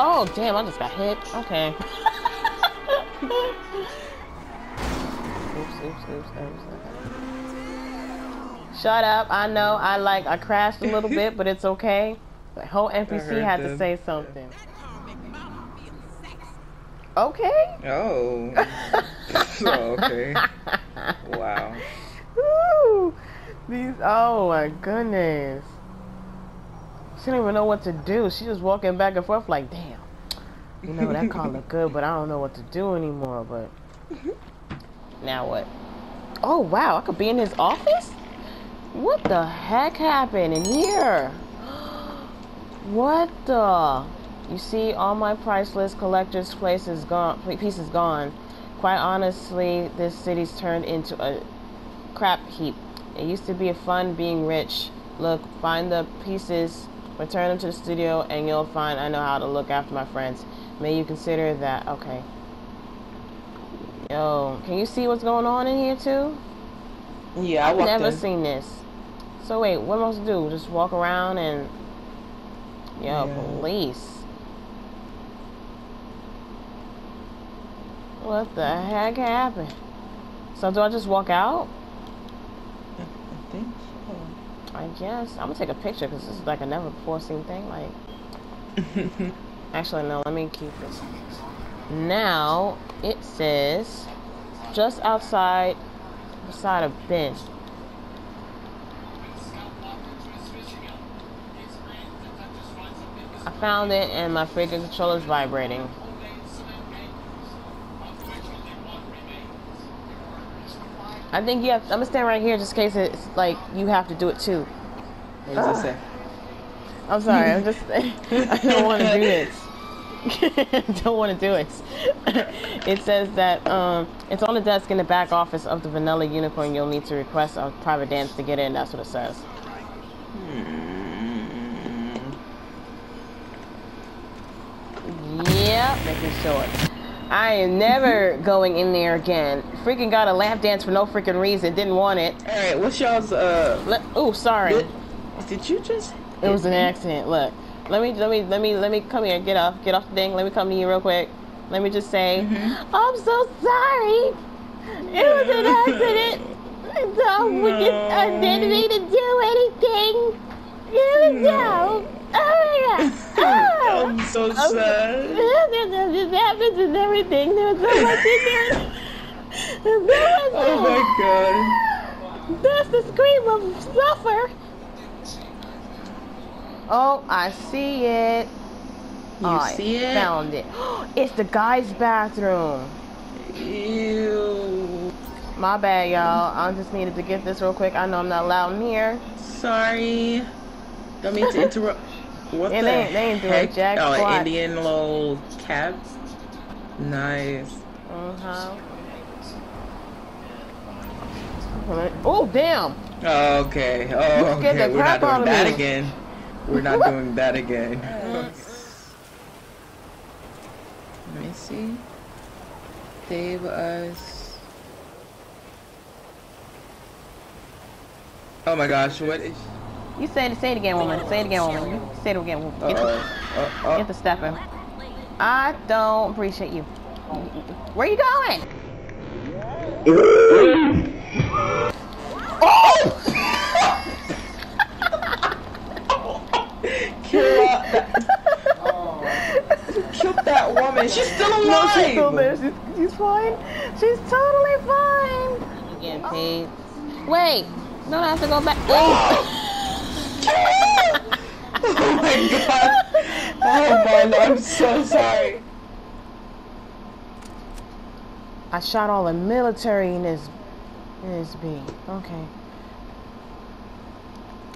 Oh, damn, I just got hit. Okay. Oops. Shut up. I know I crashed a little bit, but it's okay. The whole NPC had to say something. Okay. Oh. Okay. Wow. Woo. These, oh my goodness. She didn't even know what to do. She just walking back and forth like, damn. You know, that car looked good, but I don't know what to do anymore, but... Now what? Oh, wow, I could be in his office? What the heck happened in here? What the... You see, all my priceless collector's piece is gone. Quite honestly, this city's turned into a crap heap. It used to be fun being rich. Look, find the pieces, return them to the studio, and you'll find I know how to look after my friends. May you consider that? Okay. Yo, can you see what's going on in here too? Yeah, I've never seen this. So wait, what am I supposed to do? Just walk around and... Yo, yeah. Police. What the heck happened? So do I just walk out? I think so. I guess. I'm going to take a picture because this is like a never before seen thing. Like, actually, no, let me keep this. Now, it says, just outside, beside a bench. I found it and my freaking controller's vibrating. I think you have to, I'm gonna stand right here just in case it's like you have to do it too. What does it say? I'm sorry, I'm just I don't want to do this. Don't want to do it. It says that it's on the desk in the back office of the Vanilla Unicorn. You'll need to request a private dance to get in. That's what it says. Yep, making sure. I am never going in there again. Freaking got a lap dance for no freaking reason. Didn't want it. All right, what's y'all's oh, sorry. Did you just? It was an accident. Look, let me come here. Get off the thing. Let me come to you real quick. Let me just say, I'm so sorry. It was an accident. I didn't mean to do anything. It was I'm so sad. This happens and everything. There was so much in there. Oh my god. That's the scream of suffer. Oh, I see it. I found it. It's the guy's bathroom. Ew. My bad, y'all. I just needed to get this real quick. I know I'm not allowed in here. Sorry. Don't mean to interrupt. What the heck? They ain't doing jack squat. Oh, Indian little cabs. Nice. Oh, damn. Oh, okay. Oh, okay. We're not doing that again. We're not doing that again. Let me see. Save us. Oh my gosh, what is... You say it again, woman. Say it again, woman. You say it again, woman. Get the stepper. I don't appreciate you. Where you going? Kill that woman. She's still alive. No, she's still there. She's fine. She's totally fine. You getting paid? Wait. No, I have to go back. Oh. Oh my god! Oh man, I'm so sorry. I shot all the military in his being. Okay.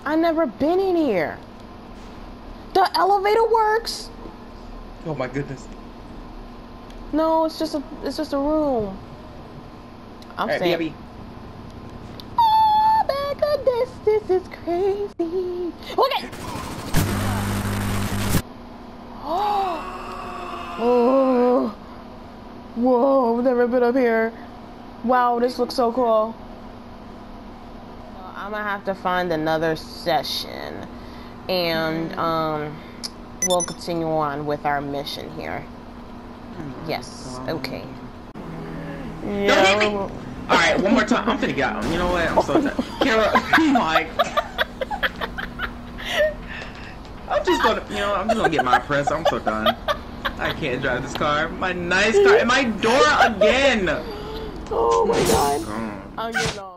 I never been in here. The elevator works. Oh my goodness. No, it's just a room. I'm saying. This is crazy. Okay. Oh. Whoa, I've never been up here. Wow, this looks so cool. I'm gonna have to find another session. And we'll continue on with our mission here. Yes. Okay. Don't hit me. All right, one more time. I'm finna get out. You know what? I'm so tired. Kara, like, I'm just gonna, you know, I'm just gonna get my press. I'm so done. I can't drive this car. My nice car. And my door again. Oh my god. Oh, you're not.